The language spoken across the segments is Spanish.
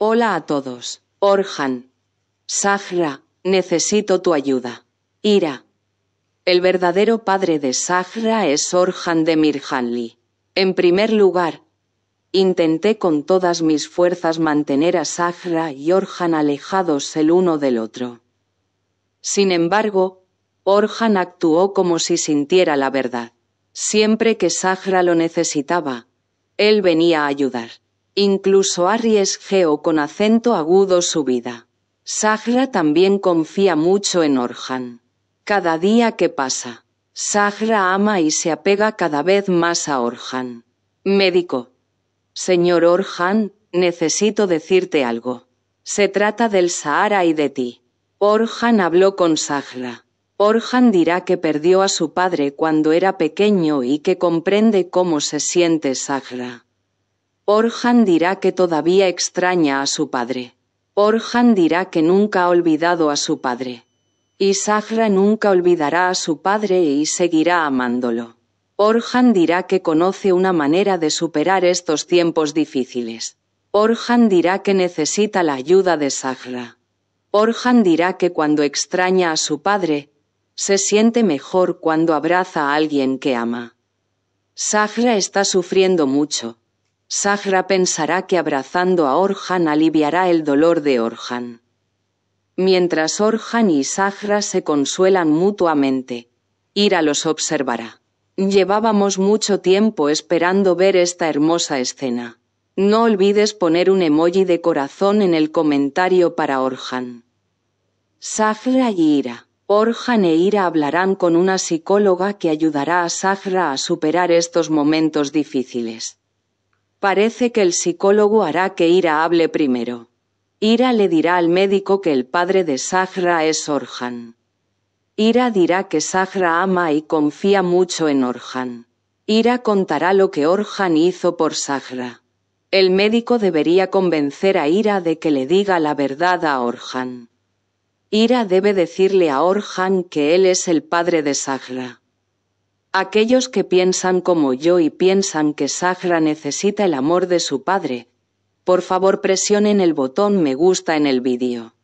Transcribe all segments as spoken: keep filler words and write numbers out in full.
Hola a todos. Orhan. Zahra, necesito tu ayuda. Ira. El verdadero padre de Zahra es Orhan Demirhanli. En primer lugar, intenté con todas mis fuerzas mantener a Zahra y Orhan alejados el uno del otro. Sin embargo, Orhan actuó como si sintiera la verdad. Siempre que Zahra lo necesitaba, él venía a ayudar. Incluso arriesgó con acento agudo su vida. Zahra también confía mucho en Orhan. Cada día que pasa, Zahra ama y se apega cada vez más a Orhan. Médico. Señor Orhan, necesito decirte algo. Se trata del Sahara y de ti. Orhan habló con Zahra. Orhan dirá que perdió a su padre cuando era pequeño y que comprende cómo se siente Zahra. Orhan dirá que todavía extraña a su padre. Orhan dirá que nunca ha olvidado a su padre. Y Zahra nunca olvidará a su padre y seguirá amándolo. Orhan dirá que conoce una manera de superar estos tiempos difíciles. Orhan dirá que necesita la ayuda de Zahra. Orhan dirá que cuando extraña a su padre, se siente mejor cuando abraza a alguien que ama. Zahra está sufriendo mucho. Zahra pensará que abrazando a Orhan aliviará el dolor de Orhan. Mientras Orhan y Zahra se consuelan mutuamente, Ira los observará. Llevábamos mucho tiempo esperando ver esta hermosa escena. No olvides poner un emoji de corazón en el comentario para Orhan. Zahra y Ira. Orhan e Ira hablarán con una psicóloga que ayudará a Zahra a superar estos momentos difíciles. Parece que el psicólogo hará que Ira hable primero. Ira le dirá al médico que el padre de Zahra es Orhan. Ira dirá que Zahra ama y confía mucho en Orhan. Ira contará lo que Orhan hizo por Zahra. El médico debería convencer a Ira de que le diga la verdad a Orhan. Ira debe decirle a Orhan que él es el padre de Zahra. Aquellos que piensan como yo y piensan que Zahra necesita el amor de su padre, por favor presionen el botón me gusta en el vídeo.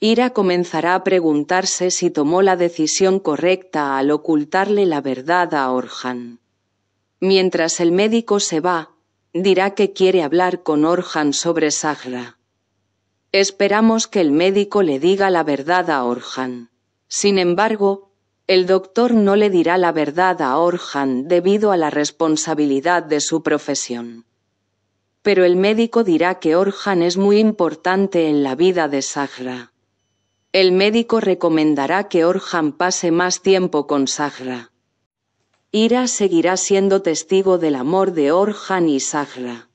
Ira comenzará a preguntarse si tomó la decisión correcta al ocultarle la verdad a Orhan. Mientras el médico se va, dirá que quiere hablar con Orhan sobre Zahra. Esperamos que el médico le diga la verdad a Orhan. Sin embargo, el doctor no le dirá la verdad a Orhan debido a la responsabilidad de su profesión. Pero el médico dirá que Orhan es muy importante en la vida de Zahra. El médico recomendará que Orhan pase más tiempo con Zahra. Ira seguirá siendo testigo del amor de Orhan y Zahra.